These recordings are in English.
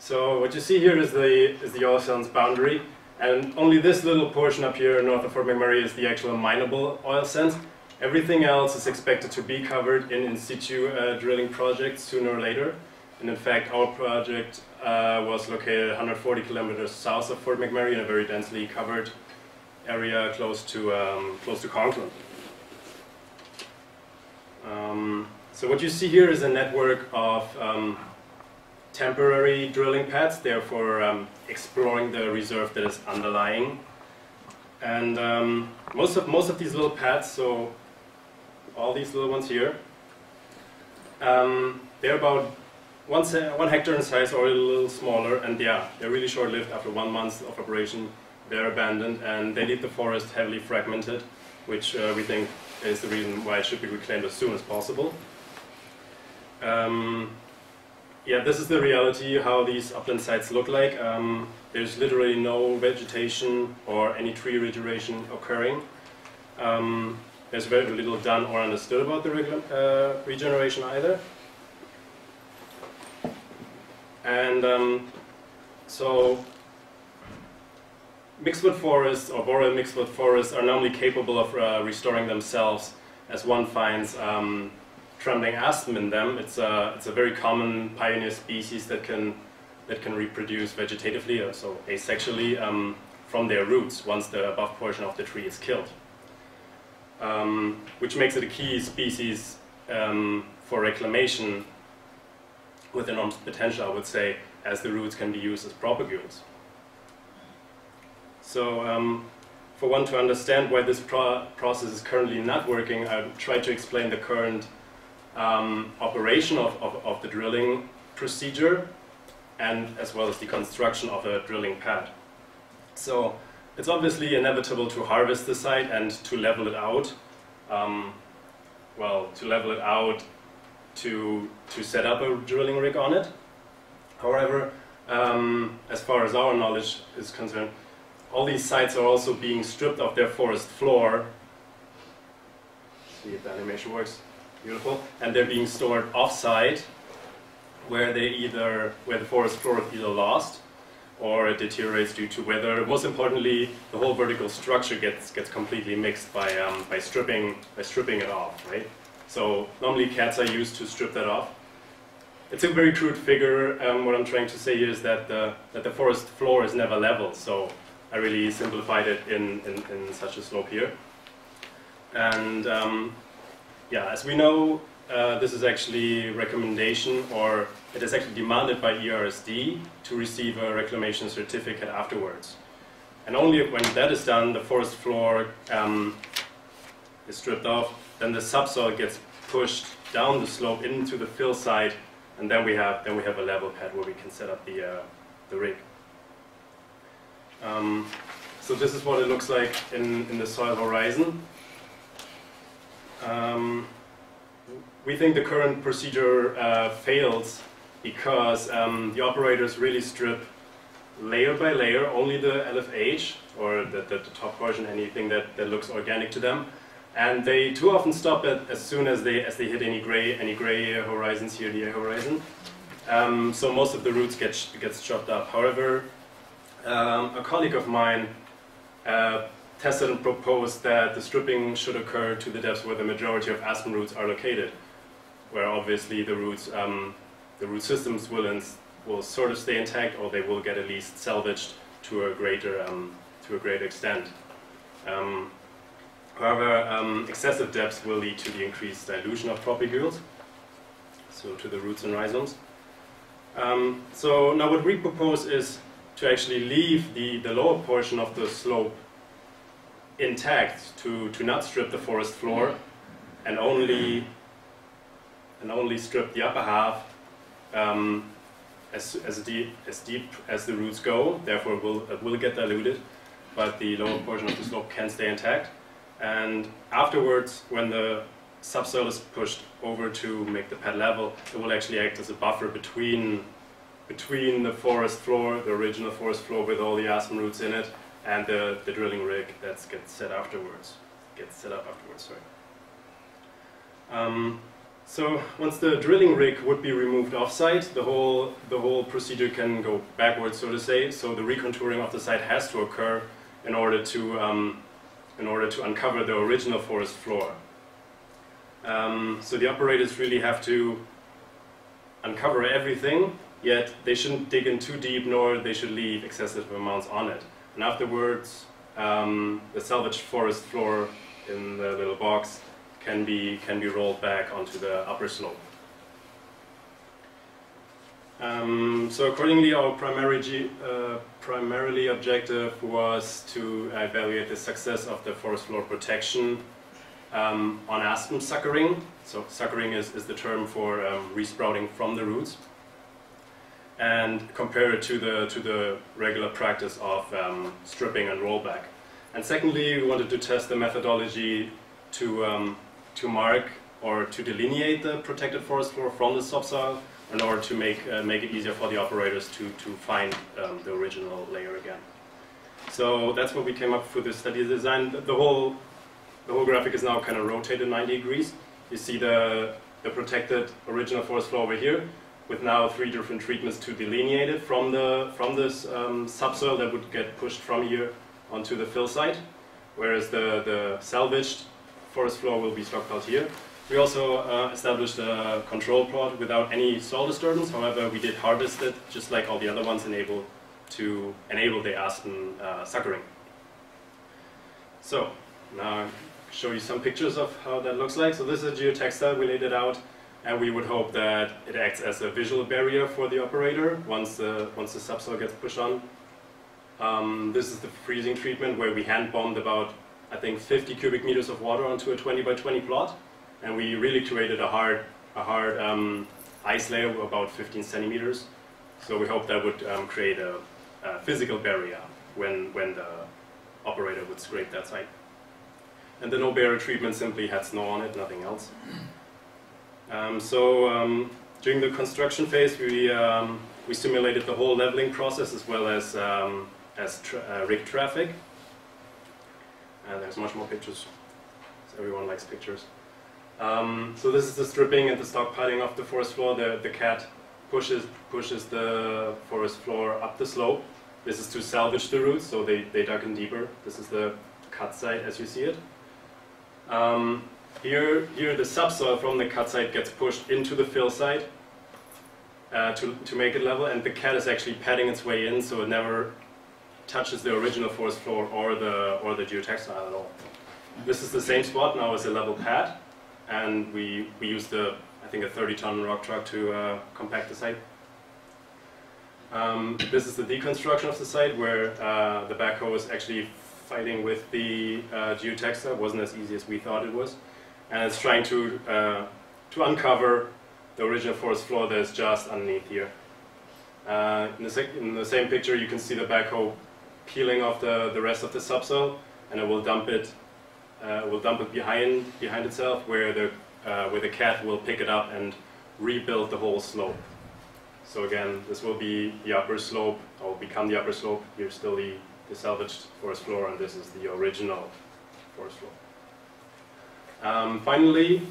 So what you see here is the oil sands boundary, and only this little portion up here north of Fort McMurray is the actual mineable oil sands. Everything else is expected to be covered in situ drilling projects sooner or later. And in fact, our project was located 140 kilometers south of Fort McMurray in a very densely covered area close to Conklin. So what you see here is a network of temporary drilling pads, therefore exploring the reserve that is underlying. And most of these little pads, so all these little ones here, they're about 1 hectare in size or a little smaller, and yeah, they're really short-lived. After 1 month of operation, they're abandoned and they leave the forest heavily fragmented, which we think is the reason why it should be reclaimed as soon as possible. Yeah, this is the reality how these upland sites look like. There's literally no vegetation or any tree regeneration occurring. There's very little done or understood about the regeneration either. And so mixedwood forests or boreal mixedwood forests are normally capable of restoring themselves, as one finds trembling aspen in them. It's a very common pioneer species that can reproduce vegetatively, or so asexually, from their roots once the above portion of the tree is killed, which makes it a key species for reclamation with enormous potential, I would say, as the roots can be used as propagules. So for one to understand why this process is currently not working, I tried to explain the current operation of the drilling procedure, and as well as the construction of a drilling pad. So it's obviously inevitable to harvest the site and to level it out. To set up a drilling rig on it. However, as far as our knowledge is concerned, all these sites are also being stripped of their forest floor. See if the animation works. Beautiful. And they're being stored off-site, where the forest floor is either lost or it deteriorates due to weather. Most importantly, the whole vertical structure gets completely mixed by stripping it off, right? So normally cats are used to strip that off. It's a very crude figure. What I'm trying to say here is that the forest floor is never level. So I really simplified it in such a slope here. And yeah, as we know, this is actually recommendation, or it is actually demanded by ERSD to receive a reclamation certificate afterwards. And only when that is done, the forest floor is stripped off. Then the subsoil gets pushed down the slope into the fill site, and then we have a level pad where we can set up the rig. So this is what it looks like in the soil horizon. We think the current procedure fails because the operators really strip layer by layer, only the LFH or the top portion, anything that looks organic to them. And they too often stop at as soon as they hit any gray horizons here, the air horizon. So most of the roots gets chopped up. However, a colleague of mine tested and proposed that the stripping should occur to the depths where the majority of aspen roots are located, where obviously the root systems will sort of stay intact, or they will get at least salvaged to a greater extent. However, excessive depths will lead to the increased dilution of propagules, so to the roots and rhizomes. So now what we propose is to actually leave the lower portion of the slope intact, to not strip the forest floor, and only strip the upper half as deep as the roots go. Therefore, it will get diluted, but the lower portion of the slope can stay intact. And afterwards, when the subsoil is pushed over to make the pad level, it will actually act as a buffer between the forest floor, the original forest floor with all the aspen roots in it, and the drilling rig that gets set up afterwards. Sorry. So once the drilling rig would be removed offsite, the whole procedure can go backwards, so to say. So the recontouring of the site has to occur in order to uncover the original forest floor. So the operators really have to uncover everything, yet they shouldn't dig in too deep, nor they should leave excessive amounts on it. And afterwards, the salvaged forest floor in the little box can be rolled back onto the upper slope. So accordingly, our primarily objective was to evaluate the success of the forest floor protection on aspen suckering. So suckering is the term for resprouting from the roots, and compare it to the regular practice of stripping and rollback. And secondly, we wanted to test the methodology to mark or to delineate the protected forest floor from the subsoil, in order to make it easier for the operators to find the original layer again. So that's what we came up with the study design. The whole graphic is now kind of rotated 90 degrees. You see the protected original forest floor over here, with now 3 different treatments to delineate it from this subsoil that would get pushed from here onto the fill site, whereas the salvaged forest floor will be stockpiled here. We also established a control plot without any soil disturbance. However, we did harvest it, just like all the other ones, to enable the aspen suckering. So now I'll show you some pictures of how that looks like. So this is a geotextile. We laid it out, and we would hope that it acts as a visual barrier for the operator once the subsoil gets pushed on. This is the freezing treatment, where we hand bombed about, I think, 50 cubic meters of water onto a 20 by 20 plot. And we really created a hard ice layer of about 15 centimeters. So we hope that would create a physical barrier when the operator would scrape that site. And the no barrier treatment simply had snow on it, nothing else. During the construction phase, we simulated the whole leveling process, as well as rig traffic. And there's much more pictures. So everyone likes pictures. So this is the stripping and the stockpiling of the forest floor. The cat pushes the forest floor up the slope. This is to salvage the roots, so they dug in deeper. This is the cut site as you see it. Here the subsoil from the cut site gets pushed into the fill site to make it level, and the cat is actually padding its way in, so it never touches the original forest floor or the geotextile at all. This is the same spot now as a level pad. And we used I think a 30-ton rock truck to compact the site. This is the deconstruction of the site, where the backhoe is actually fighting with the geotextile. It wasn't as easy as we thought it was, and it's trying to uncover the original forest floor that is just underneath here. In the same picture, you can see the backhoe peeling off the rest of the subsoil, and it will dump it. behind itself, where the cat will pick it up and rebuild the whole slope. So again, this will be the upper slope, or become the upper slope. Here's still the salvaged forest floor, and this is the original forest floor. Finally,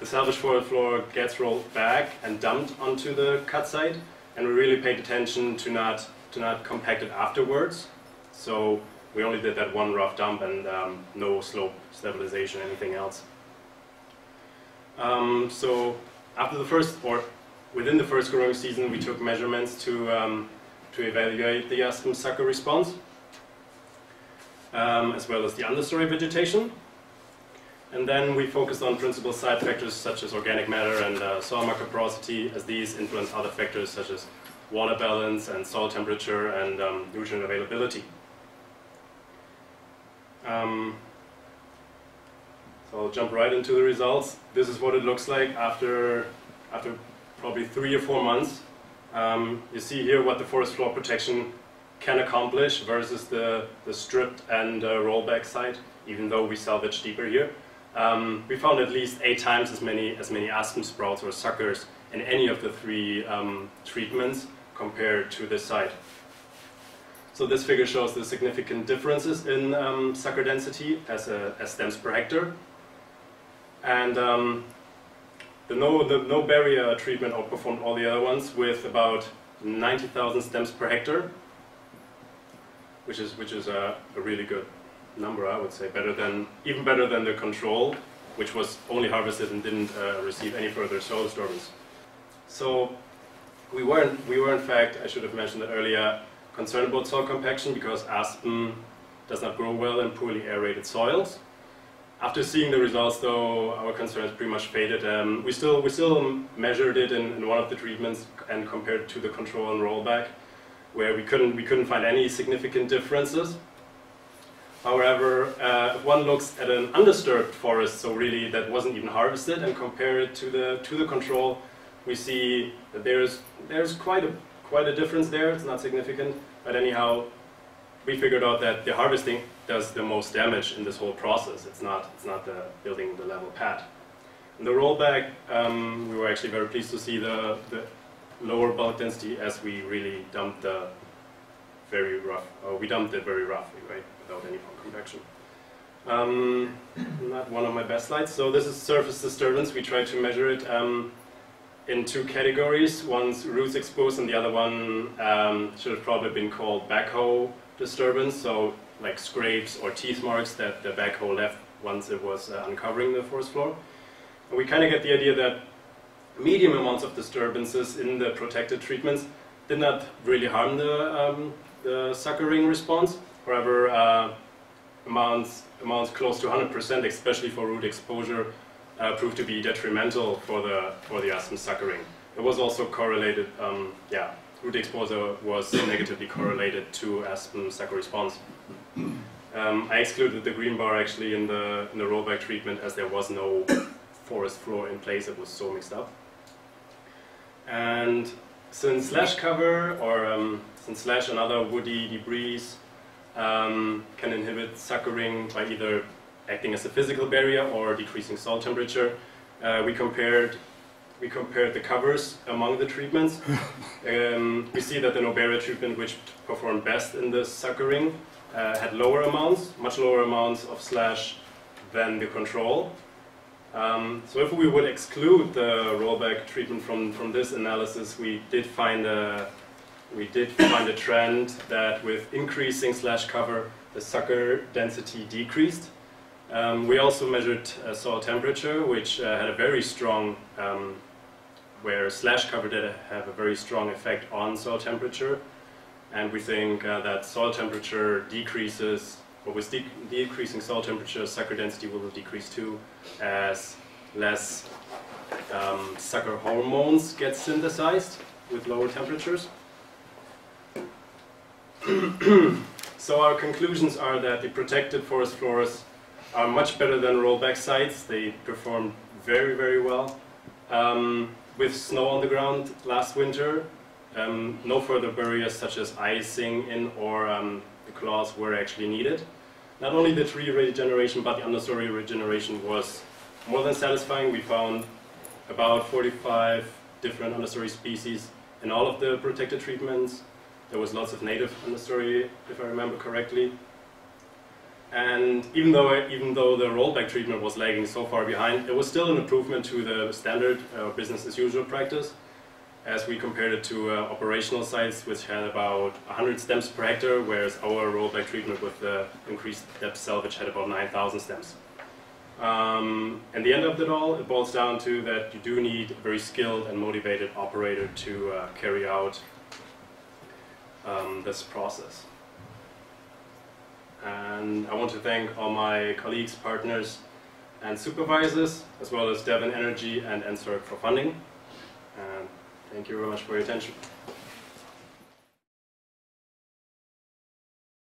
the salvaged forest floor gets rolled back and dumped onto the cut site, and we really paid attention to not compact it afterwards. So we only did that one rough dump, and no slope stabilization, anything else. So after the first, or within the first growing season, we took measurements to evaluate the aspen sucker response, as well as the understory vegetation. And then we focused on principal site factors such as organic matter and soil microporosity, as these influence other factors such as water balance and soil temperature and nutrient availability. So I'll jump right into the results. This is what it looks like after probably 3 or 4 months. You see here what the forest floor protection can accomplish versus the stripped and rollback site, even though we salvaged deeper here. We found at least 8 times as many aspen sprouts or suckers in any of the 3 treatments compared to this site. So this figure shows the significant differences in sucker density as stems per hectare. and the no barrier treatment outperformed all the other ones with about 90,000 stems per hectare, which is a really good number, I would say, even better than the control, which was only harvested and didn't receive any further soil disturbance. So we were in fact, I should have mentioned that earlier, concerned about soil compaction because aspen does not grow well in poorly aerated soils. After seeing the results, though, our concerns pretty much faded. We still measured it in one of the treatments and compared to the control and rollback, where we couldn't find any significant differences. However, if one looks at an undisturbed forest, so really that wasn't even harvested, and compare it to the control, we see that there's quite a difference there. It's not significant, but anyhow, we figured out that the harvesting does the most damage in this whole process. It's not the building the level pad. In the rollback, we were actually very pleased to see the lower bulk density, as we really dumped the very rough. We dumped it very roughly, right, without any compaction. Not one of my best slides. So this is surface disturbance. We tried to measure it in two categories. One's roots exposed, and the other one should have probably been called backhoe disturbance. So like scrapes or teeth marks that the backhoe left once it was uncovering the forest floor. And we kind of get the idea that medium amounts of disturbances in the protected treatments did not really harm the suckering response. However, amounts close to 100%, especially for root exposure, proved to be detrimental for the aspen suckering. It was also correlated. Root exposure was negatively correlated to aspen sucker response. I excluded the green bar actually in the rollback treatment, as there was no forest floor in place. It was so mixed up. And since slash cover, or since slash and other woody debris can inhibit suckering by either acting as a physical barrier or decreasing soil temperature, we compared the covers among the treatments. We see that the no barrier treatment, which performed best in the suckering, had much lower amounts of slash than the control. So if we would exclude the rollback treatment from this analysis, we did find a trend that with increasing slash cover, the sucker density decreased. We also measured soil temperature, which had a very strong, where slash cover did have a very strong effect on soil temperature, and we think that soil temperature decreases, or with decreasing soil temperature, sucker density will decrease too, as less sucker hormones get synthesized with lower temperatures. So our conclusions are that the protected forest floors are much better than rollback sites. They performed very, very well. With snow on the ground last winter, no further barriers such as icing in or the claws were actually needed. Not only the tree regeneration, but the understory regeneration was more than satisfying. We found about 45 different understory species in all of the protected treatments. There was lots of native understory, if I remember correctly. And even though the rollback treatment was lagging so far behind, it was still an improvement to the standard business as usual practice, as we compared it to operational sites which had about 100 stems per hectare, whereas our rollback treatment with the increased depth salvage had about 9,000 stems. And the end of it all, it boils down to that you do need a very skilled and motivated operator to carry out this process. And I want to thank all my colleagues, partners, and supervisors, as well as Devon Energy and NSERC for funding. And thank you very much for your attention.